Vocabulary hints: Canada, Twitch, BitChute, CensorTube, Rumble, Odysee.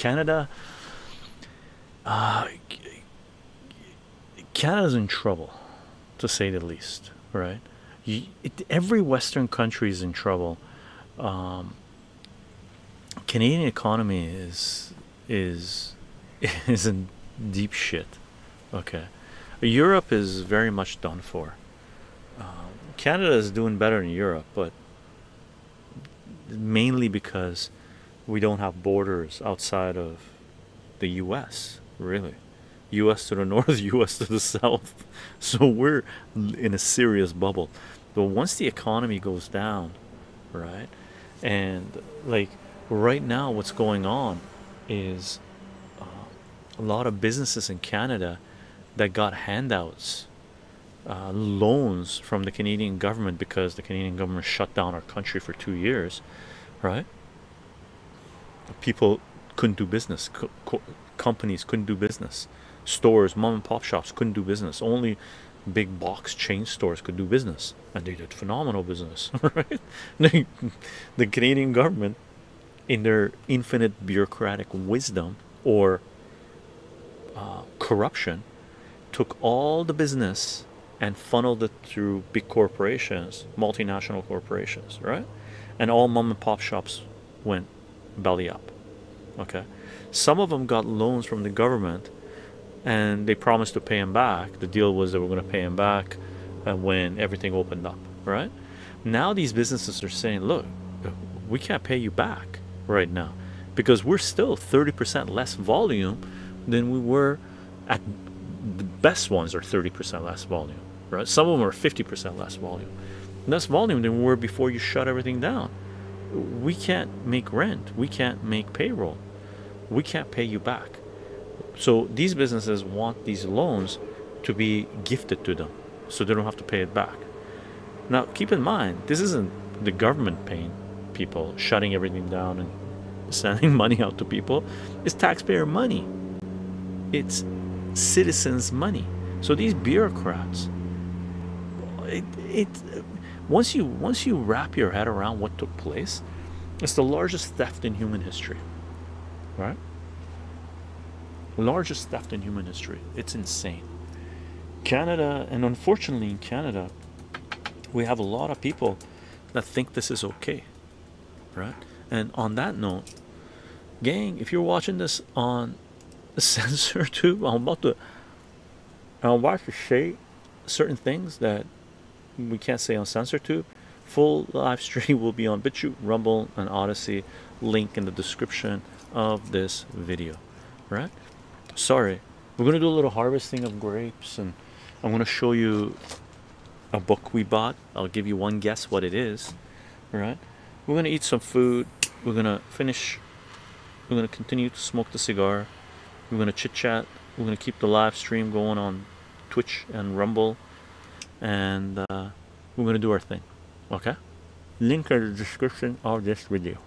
Canada. Canada's in trouble, to say the least, right? Every Western country is in trouble. Canadian economy is in deep shit. Okay, Europe is very much done for. Canada is doing better than Europe, but mainly because we don't have borders outside of the U.S. Really, U.S. to the north, U.S. to the south. So we're in a serious bubble. But once the economy goes down, right, and like right now what's going on is a lot of businesses in Canada that got handouts, loans from the Canadian government, because the Canadian government shut down our country for 2 years, right? People couldn't do business. Companies couldn't do business. Stores, mom and pop shops couldn't do business. Only big box chain stores could do business, and they did phenomenal business, right? The Canadian government, in their infinite bureaucratic wisdom or corruption, took all the business and funneled it through big corporations, multinational corporations, right? And all mom and pop shops went belly up. Okay, some of them got loans from the government, and they promised to pay them back. The deal was they were going to pay them back when everything opened up, right? Now these businesses are saying, look, we can't pay you back right now because we're still 30% less volume than we were at. The best ones are 30% less volume, right? Some of them are 50% less volume. Less volume than we were before you shut everything down. We can't make rent. We can't make payroll. We can't pay you back. So these businesses want these loans to be gifted to them so they don't have to pay it back. Now, keep in mind, this isn't the government paying people, shutting everything down and sending money out to people. It's taxpayer money. It's citizens' money. So these bureaucrats, once you wrap your head around what took place, it's the largest theft in human history, right? Largest theft in human history. It's insane. Canada, and unfortunately in Canada, we have a lot of people that think this is okay, right? And on that note, gang, if you're watching this on CensorTube, I'm about to say certain things that we can't say on CensorTube. Full live stream will be on BitChute, Rumble, and Odysee. Link in the description of this video, right? Sorry, we're gonna do a little harvesting of grapes, and I'm gonna show you a book we bought. I'll give you one guess what it is, right? We're gonna eat some food. We're gonna finish. We're gonna continue to smoke the cigar. We're going to chit-chat. We're going to keep the live stream going on Twitch and Rumble. And we're going to do our thing. Okay? Link in the description of this video.